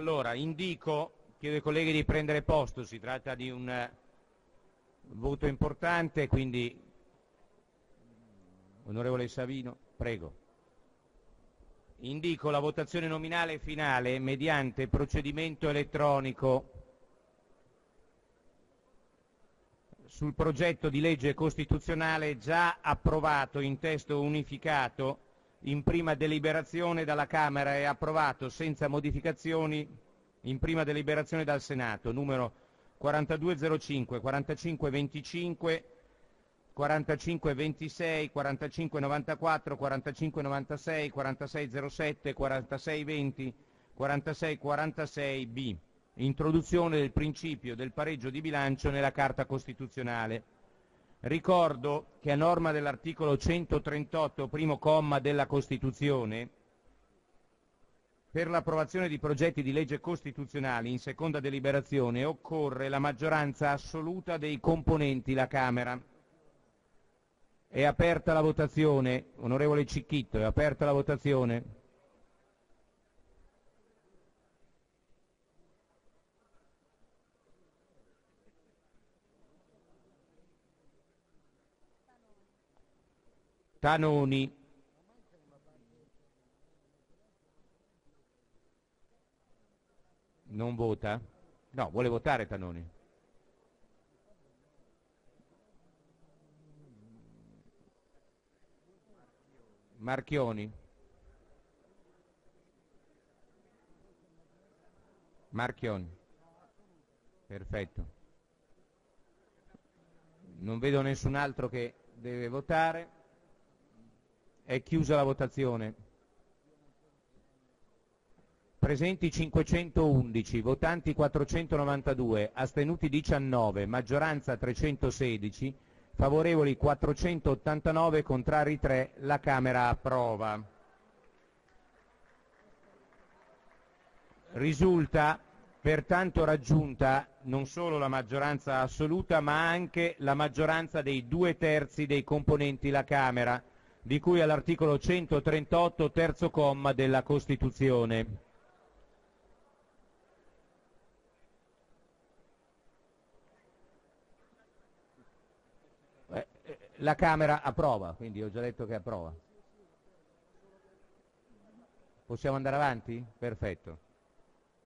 Allora, chiedo ai colleghi di prendere posto, si tratta di un voto importante, quindi onorevole Savino, prego. Indico la votazione nominale finale mediante procedimento elettronico sul progetto di legge costituzionale già approvato in testo unificato in prima deliberazione dalla Camera e approvato senza modificazioni in prima deliberazione dal Senato, numero 4205, 4525, 4526, 4594, 4596, 4607, 4620, 4646B. Introduzione del principio del pareggio di bilancio nella Carta Costituzionale. Ricordo che a norma dell'articolo 138, primo comma della Costituzione, per l'approvazione di progetti di legge costituzionali in seconda deliberazione occorre la maggioranza assoluta dei componenti la Camera. È aperta la votazione, onorevole Cicchitto, è aperta la votazione. Tanoni. Non vota? No, vuole votare Tanoni. Marchioni. Marchioni. Perfetto. Non vedo nessun altro che deve votare. È chiusa la votazione. Presenti 511, votanti 492, astenuti 19, maggioranza 316. Favorevoli 489, contrari 3, la Camera approva. Risulta pertanto raggiunta non solo la maggioranza assoluta ma anche la maggioranza dei 2/3 dei componenti la Camera, di cui all'articolo 138, terzo comma della Costituzione. La Camera approva, quindi ho già detto che approva. Possiamo andare avanti? Perfetto.